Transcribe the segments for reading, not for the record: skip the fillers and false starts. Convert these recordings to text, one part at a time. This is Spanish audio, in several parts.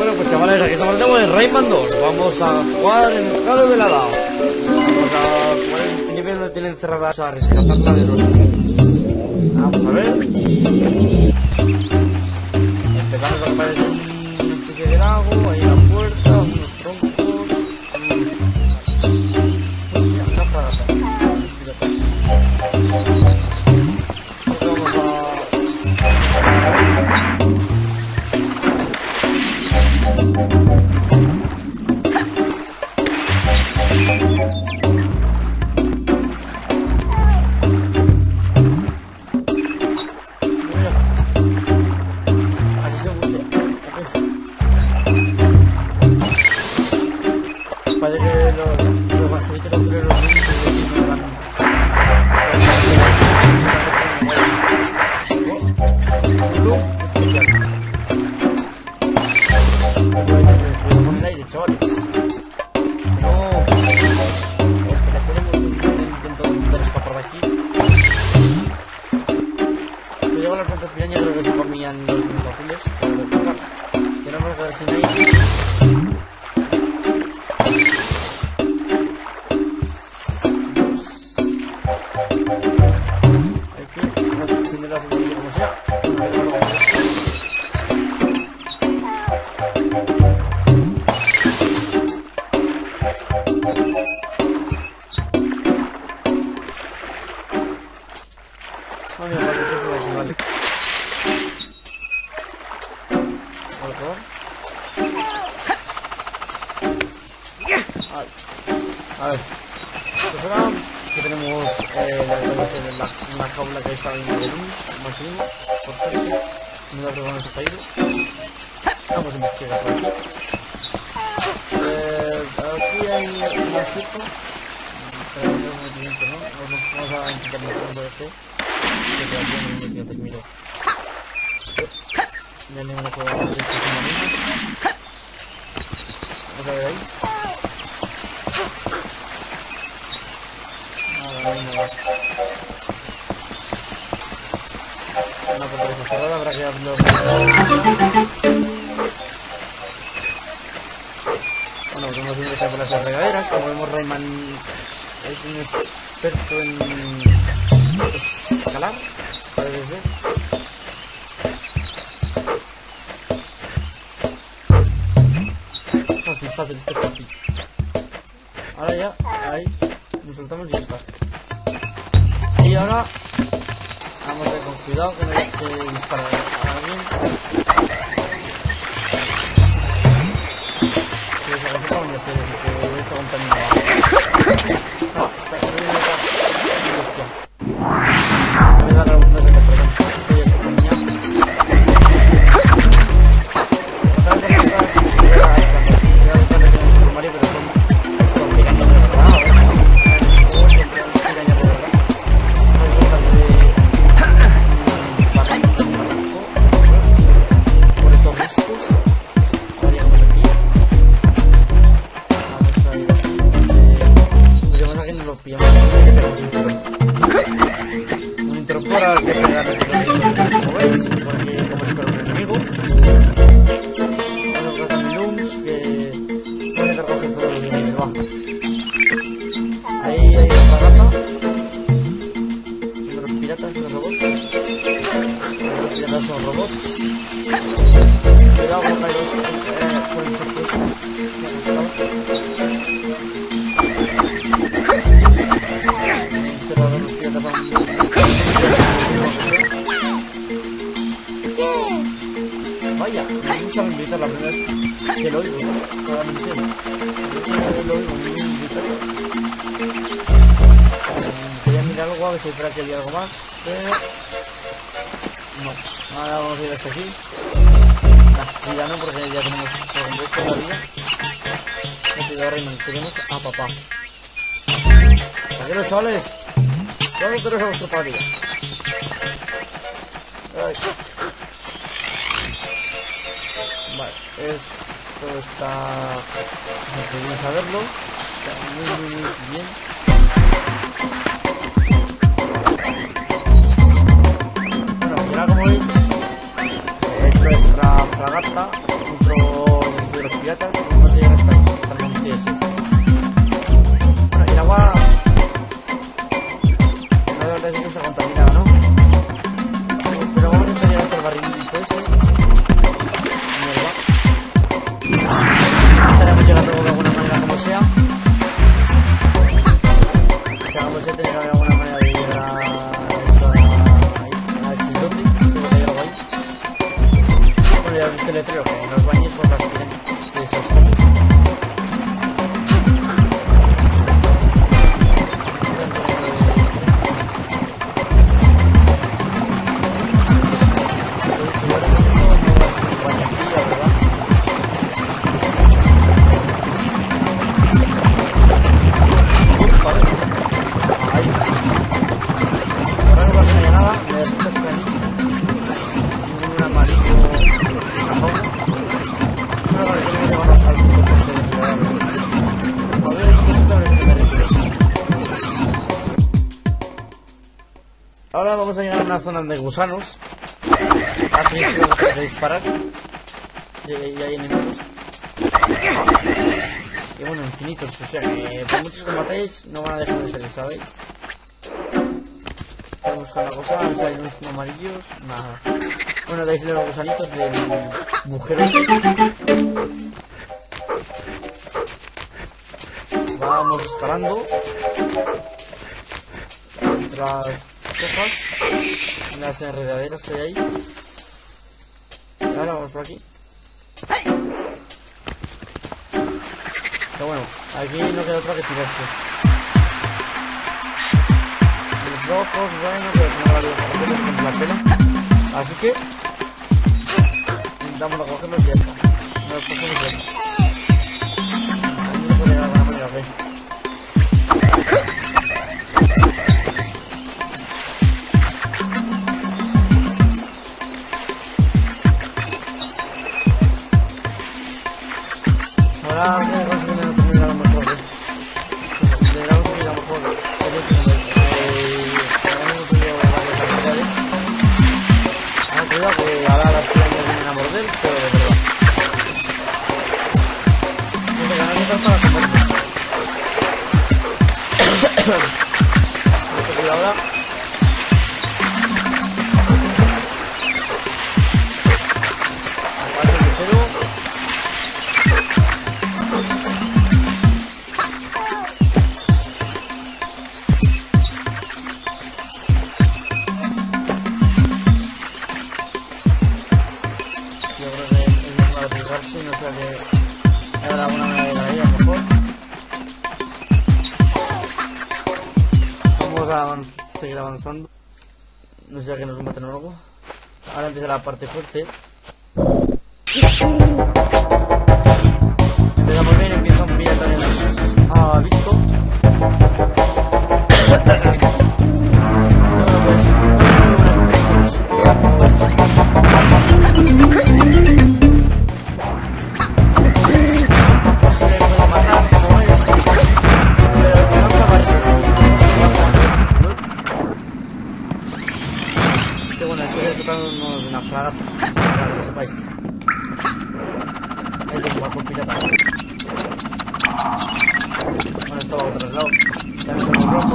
Bueno, pues chavales, aquí estamos de Rayman 2. Vamos a jugar en el cabo de la DAO. Vamos a jugar en este nivel donde tienen cerradas a rescatarla de los... Vamos a ver. Empezamos a aparecer una especie de lago, ahí la puerta, unos troncos. A ver, pues ahora que tenemos la jaula que está en el luz, imagino, por suerte, no la probamos a caído. Vamos a investigar por aquí. Aquí hay un asiento, pero no es muy bien, ¿no? Vamos a intentar meterlo por este, que aquí no termino. Ya le hemos probado esto con la misma. Vamos a ver ahí. No podemos cerrar, habrá que abrirlo. Bueno, como siempre está por las regaderas, como vemos Rayman es un experto en escalar, parece ser. Fácil, fácil, esto es fácil. Ahora ya, ahí, nos soltamos y ya está. Y ahora vamos a ir con cuidado que no hay que disparar a alguien. Que se agarra con los seres y que está contaminado. No, está corriendo acá. Voy a agarrar un mes de perdón. Esto ya se ponía. Chavales, vamos a vuestra parida. Vale, esto está... No podemos saberlo. Está muy, muy bien. Bueno, ya como veis, esto es nuestra fragata. los piratas, porque no se llegan hasta aquí totalmente eso. Bueno, y el agua... la verdad es que está contaminada, ¿no? Pero vamos a intentar llegar hasta el barrilito ese. Mierda. Estaremos llegando de alguna manera como sea. O sea, vamos a tener que haber el letrero que nos bañes por la que tienen de esos puntos. Ahora vamos a llegar a una zona de gusanos. Así es que vamos a disparar. Y hay enemigos. Y bueno, infinitos. O sea que por muchos que matéis, no van a dejar de ser, ¿sabéis? Vamos a buscar la cosa. Vamos a ver unos amarillos. Nada. Bueno, dais los gusanitos de mujeres. Vamos disparando. Mientras... las enredaderas que hay ahí. Y ahora vamos por aquí. Pero bueno, aquí no queda otra que tirarse. Los rojos, bueno, pero no vale la pena. Así que intentamos cogerlos y ya está. No los cogemos y ya está. A mí no puede llegar de alguna manera. Seguir avanzando, no sea que nos maten o algo. Ahora empieza la parte fuerte. Empezamos bien, empieza un pirata en el... ah, visto.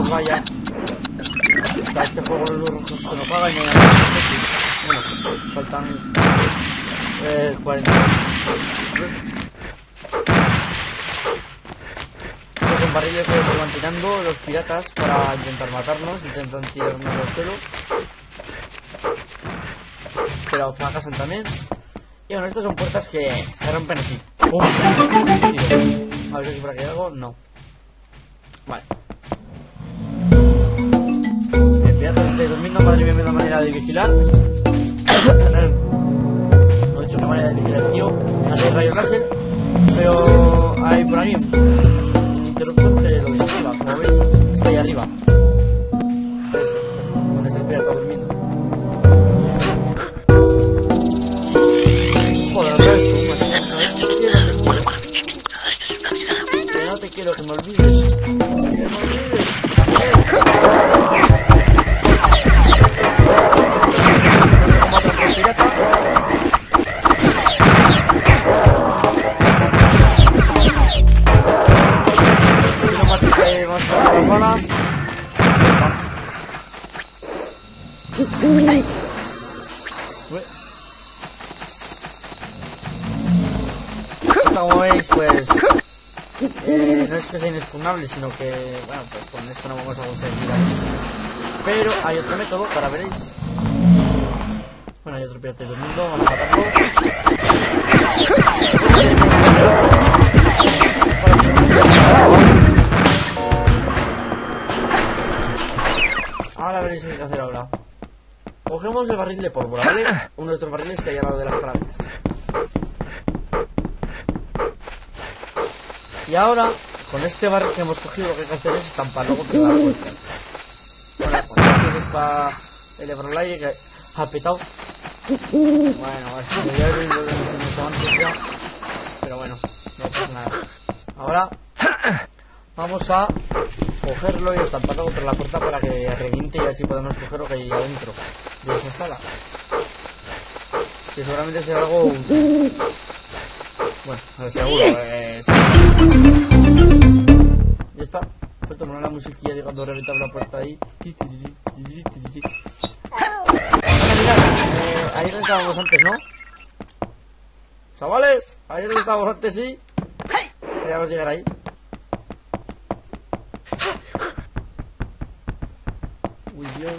Vaya, a este juego los rojos se lo pagan y bueno, faltan 40. Los barriles se van tirando los piratas para intentar matarnos, intentan tirarnos al suelo, pero fracasan también. Y bueno, estas son puertas que se rompen así. ¡Pum! A ver si por aquí hay algo, no. Vale. De domingo, madre mía, me da manera de vigilar. No he hecho una manera de vigilar, tío. No sé, rayo láser. Pero hay por ahí. Pero te lo disculpa, como veis. Está ahí arriba. Entonces, donde está el pirata durmiendo. Joder, otra vez tú, macho. Que no te quiero que me olvides. Que no te quiero que me olvides. Pirata. como veis, pues no es que sea inexpugnable, sino que, bueno, pues con esto no vamos a conseguir aquí. Pero hay otro método, para veréis. Bueno, hay otro pirata del mundo, vamos a matarlo. Ahora veréis qué hay que hacer ahora. Cogemos el barril de pólvora, ¿vale? Uno de estos barriles que hay al lado de las carabinas. Y ahora, con este barril que hemos cogido, lo que hay que hacer es estamparlo contra la puerta. Bueno, entonces es para el Everlay que ha petado. Bueno, vale, ya lo hemos antes ya. Pero bueno, no pasa nada. Ahora, vamos a cogerlo y estamparlo contra la puerta para que reviente y así podemos coger lo que hay adentro de esa sala. Que seguramente será algo... Bueno, a ver, seguro, ya está. Falta poner la musiquilla de cuando reventaba la puerta ahí. Ahí estábamos antes, ¿no? Chavales, ahí estábamos antes, sí. Queríamos llegar ahí. Uy, Dios.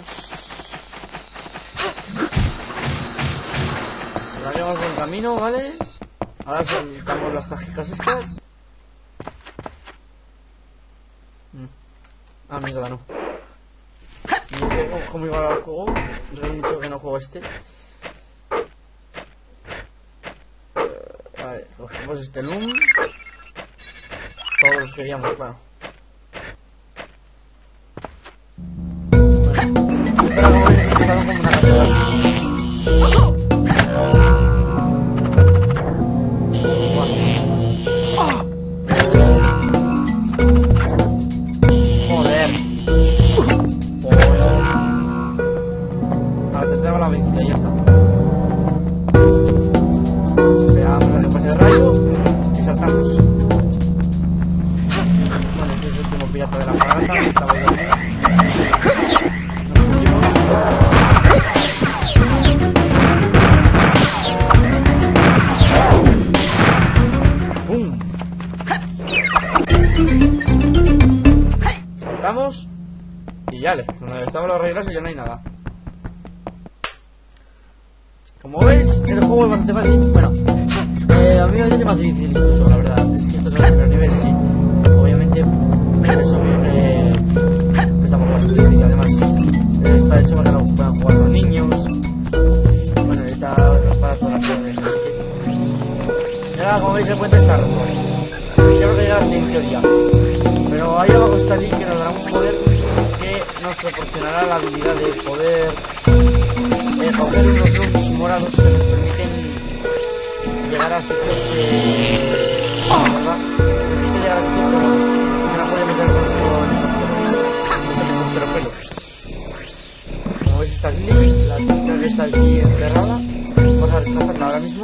Ahora llevamos buen camino, ¿vale? Ahora soltamos las cajitas estas. Ah, mierda, no. ¿Cómo iba el juego? Yo he dicho que no juego este. Vale, cogemos este loom. Todos los queríamos, claro. Y ya le, cuando estamos los regresos ya no hay nada. Como veis, el juego es bastante fácil. Bueno, a mí me parece más difícil incluso, la verdad. Es que estos son los primeros niveles y obviamente está por más difícil. Además, está hecho para que no puedan jugar los niños. Bueno, está para todas las cosas. Ya, como veis, el puente está roto. Ya no llega hasta el teoría. Pero ahí abajo está allí que nos dará un poder que nos proporcionará la habilidad de poder coger unos looms morados que nos permiten llegar a sitios que... ¿verdad? Permite llegar a sitios que no puede meter con nuestro pelo. Como veis está aquí, la chica que está aquí enterrada. Vamos a rescatarla ahora mismo.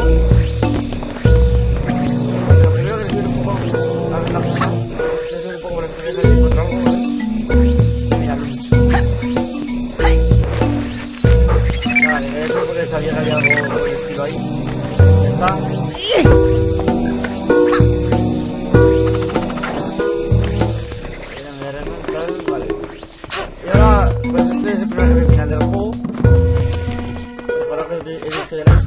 Lo primero que les doy un poco la ventaja. Les doy un poco la experiencia que encontramos. Sabía que había algo por el estilo ahí. Ya está. Vale. Y ahora, pues este es el primer nivel final del juego. Ahora que es el de la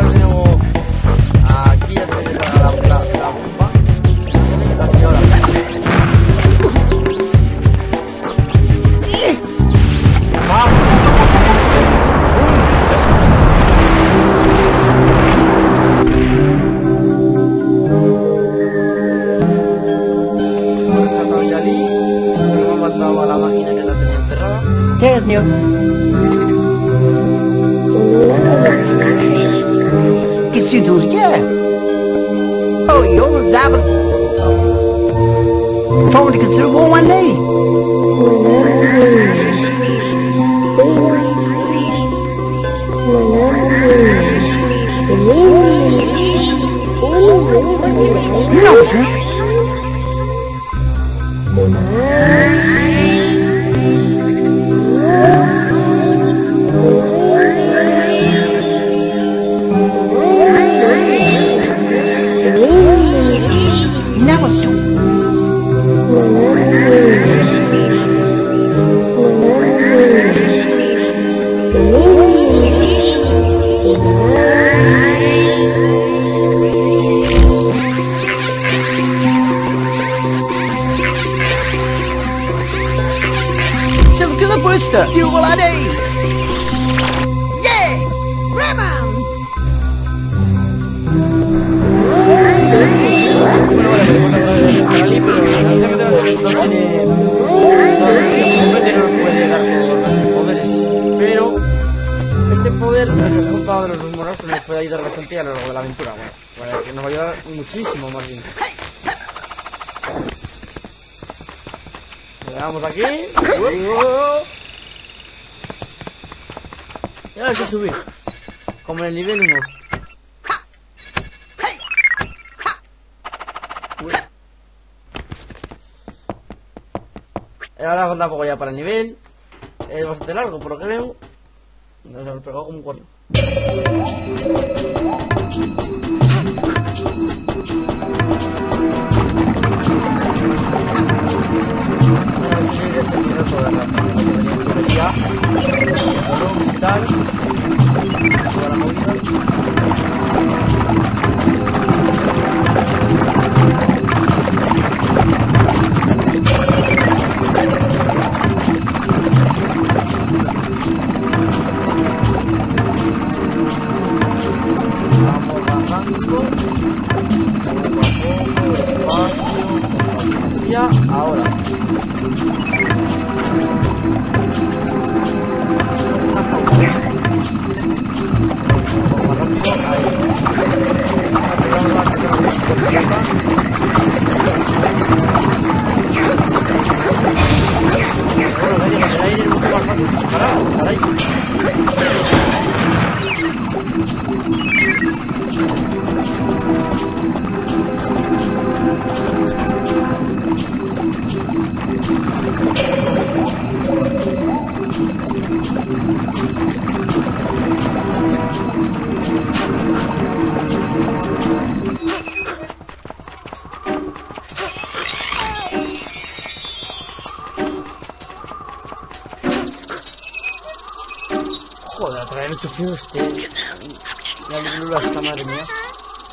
usar de nuevo aquí la bomba. Así ahora. ¡Vamos! ¿Qué es, tío? ¿Qué se tuya? Oh, yo lo daba. Toma de considerable one day. No, sir. Do what I need. Yeah, Rayman. Pero este poder nos ha contado de los rumores que nos puede ayudar bastante a lo largo de la aventura. Bueno, que nos va a ayudar muchísimo más bien. Le damos aquí. Y ahora hay que subir, como en el nivel 1. Ahora falta poco ya para el nivel. Es bastante largo, por lo que veo. Nos hemos pegado como un cuerno. No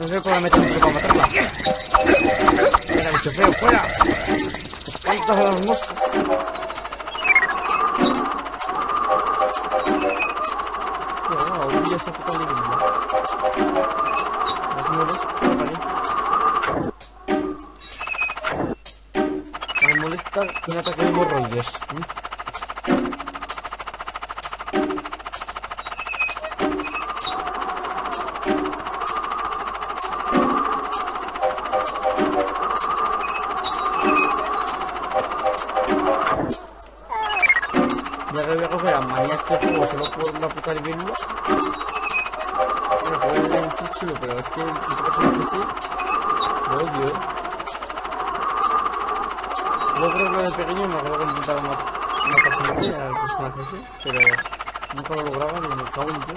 sé cómo la meto dentro para matarla. Era mucho feo, fuera. ¿Cuántos de los moscos? No, un día está tocando el mundo. Las moles, para mí. Me molesta que un ataque de hemorroides. Pero es que lo odio, yo creo que de pequeño me acuerdo que intentaba una personaje ese, pero nunca lo lograba ni me cago en Dios.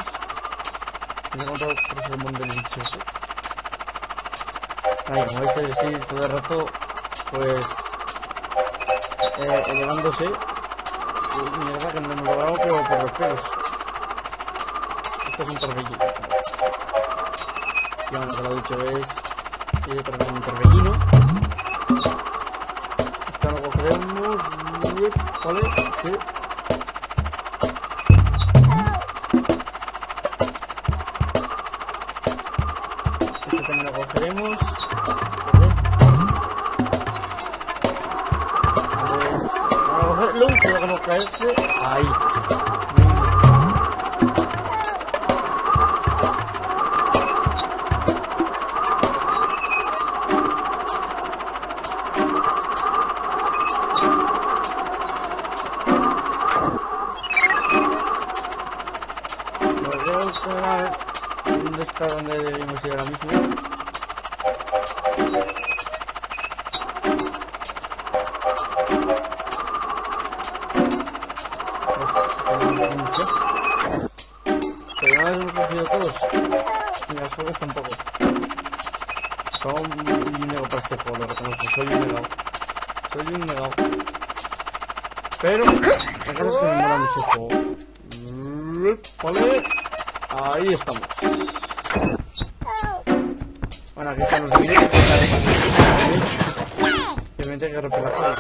Me he encontrado por ese mundo delicioso. Ahí, como veis, así todo el rato, pues elevándose. Mierda que no me lo he logrado, pero por los pelos. Esto es un torbellino. Y bueno, para la última vez voy a tratar un torbellino. Esta lo cogeremos. Vale, sí. Este también lo cogeremos. Lo último que no caerse. Ahí. ¿Dónde está? ¿Dónde debemos ir ahora mismo? Pero no los hemos cogido todos. Ni las juegos tampoco. Soy un negado para este juego, lo reconozco. Soy un negado. Pero la cosa es que me mola mucho el juego. Vale. Ahí estamos. Bueno, aquí están los vídeos. Obviamente hay que romper la cara.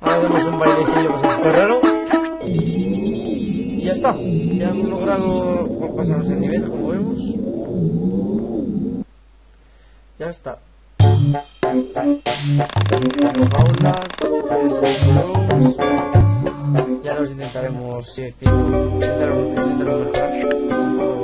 Ahora hacemos un bailecillo bastante raro. Y ya está. Ya hemos logrado pasarnos el nivel, como vemos. Ya está. Ya los intentaremos mejorar.